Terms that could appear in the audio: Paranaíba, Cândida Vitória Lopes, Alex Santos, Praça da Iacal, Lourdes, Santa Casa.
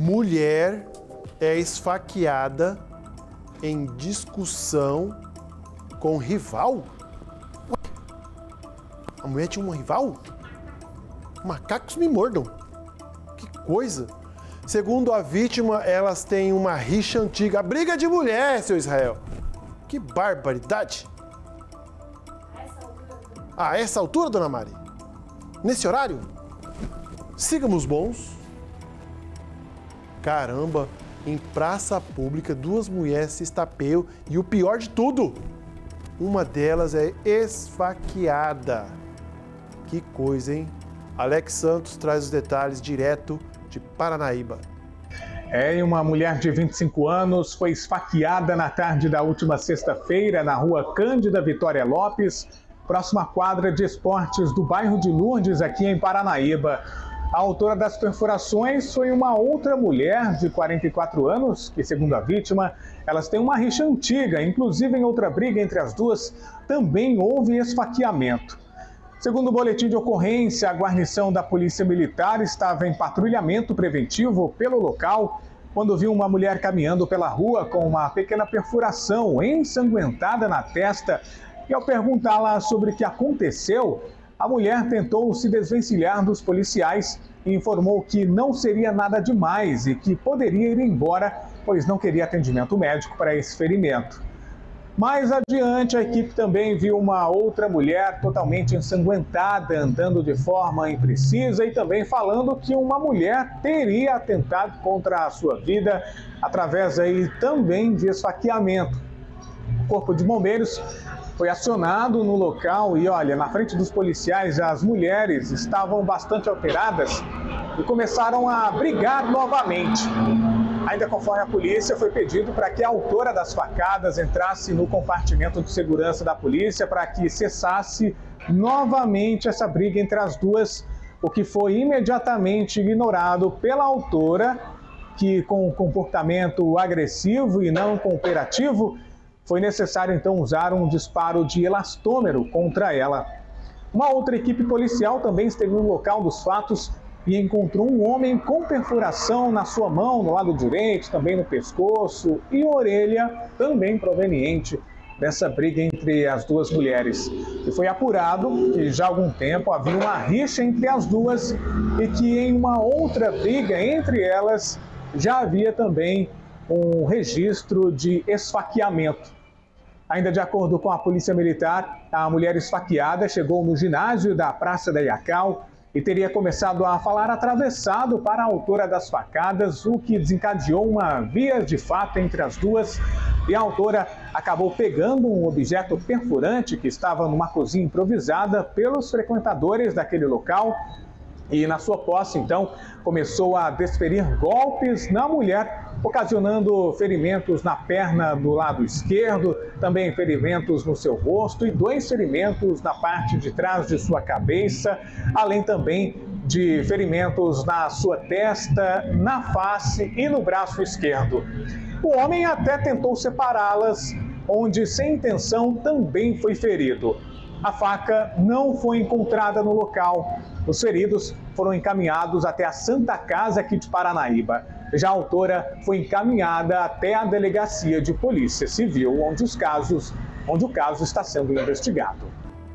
Mulher é esfaqueada em discussão com rival? A mulher tinha um rival? Macacos me mordam. Que coisa. Segundo a vítima, elas têm uma rixa antiga. Briga de mulher, seu Israel. Que barbaridade. A essa altura, dona Mari? Nesse horário? Sigamos bons. Caramba, em praça pública, duas mulheres se estapeiam e o pior de tudo, uma delas é esfaqueada. Que coisa, hein? Alex Santos traz os detalhes direto de Paranaíba. Uma mulher de 25 anos foi esfaqueada na tarde da última sexta-feira na rua Cândida Vitória Lopes, próxima quadra de esportes do bairro de Lourdes, aqui em Paranaíba. A autora das perfurações foi uma outra mulher de 44 anos, que, segundo a vítima, elas têm uma rixa antiga. Inclusive, em outra briga entre as duas, também houve esfaqueamento. Segundo o boletim de ocorrência, a guarnição da Polícia Militar estava em patrulhamento preventivo pelo local quando viu uma mulher caminhando pela rua com uma pequena perfuração ensanguentada na testa. E ao perguntá-la sobre o que aconteceu, a mulher tentou se desvencilhar dos policiais e informou que não seria nada demais e que poderia ir embora, pois não queria atendimento médico para esse ferimento. Mais adiante, a equipe também viu uma outra mulher totalmente ensanguentada, andando de forma imprecisa e também falando que uma mulher teria atentado contra a sua vida através aí também de esfaqueamento. O corpo de bombeiros foi acionado no local e, olha, na frente dos policiais, as mulheres estavam bastante alteradas e começaram a brigar novamente. Ainda conforme a polícia, foi pedido para que a autora das facadas entrasse no compartimento de segurança da polícia para que cessasse novamente essa briga entre as duas, o que foi imediatamente ignorado pela autora, que, com um comportamento agressivo e não cooperativo, foi necessário, então, usar um disparo de elastômero contra ela. Uma outra equipe policial também esteve no local dos fatos e encontrou um homem com perfuração na sua mão, no lado direito, também no pescoço e orelha, também proveniente dessa briga entre as duas mulheres. E foi apurado que já há algum tempo havia uma rixa entre as duas e que em uma outra briga entre elas já havia também um registro de esfaqueamento. Ainda de acordo com a Polícia Militar, a mulher esfaqueada chegou no ginásio da Praça da Iacal e teria começado a falar atravessado para a autora das facadas, o que desencadeou uma via de fato entre as duas, e a autora acabou pegando um objeto perfurante que estava numa cozinha improvisada pelos frequentadores daquele local e, na sua posse, então, começou a desferir golpes na mulher, ocasionando ferimentos na perna do lado esquerdo, também ferimentos no seu rosto e 2 ferimentos na parte de trás de sua cabeça, além também de ferimentos na sua testa, na face e no braço esquerdo. O homem até tentou separá-las, onde, sem intenção, também foi ferido. A faca não foi encontrada no local. Os feridos foram encaminhados até a Santa Casa aqui de Paranaíba. Já a autora foi encaminhada até a Delegacia de Polícia Civil, onde o caso está sendo investigado.